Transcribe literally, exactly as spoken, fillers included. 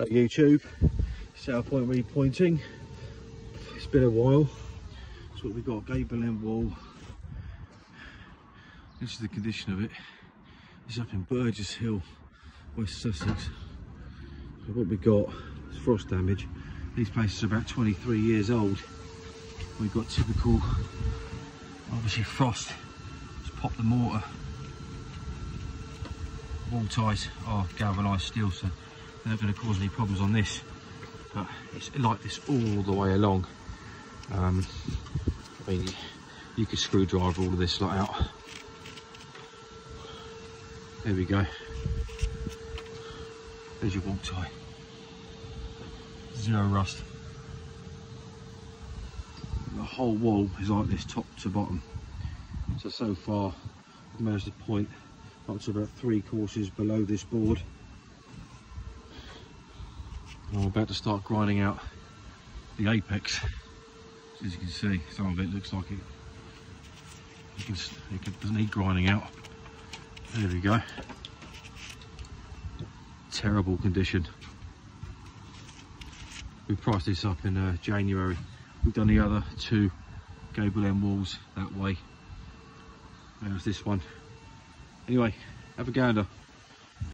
Hello YouTube, Southpoint Repointing. It's been a while. So we've got a gable end wall. This is the condition of it. It's up in Burgess Hill, West Sussex. So what we've got is frost damage. These places are about twenty-three years old. We've got typical, obviously frost. Just pop the mortar. Wall ties are galvanised steel, so they're not going to cause any problems on this, but it's like this all the way along. um, I mean, you could screwdriver all of this lot out. There we go, there's your wall tie, zero rust. The whole wall is like this top to bottom, so so far I've managed to point up to about three courses below this board. I'm about to start grinding out the apex. As you can see, some of it looks like it, you can, it can, doesn't need grinding out. There we go. Terrible condition. We priced this up in uh, January. We've done the other two gable end walls that way. There's this one. Anyway, have a gander.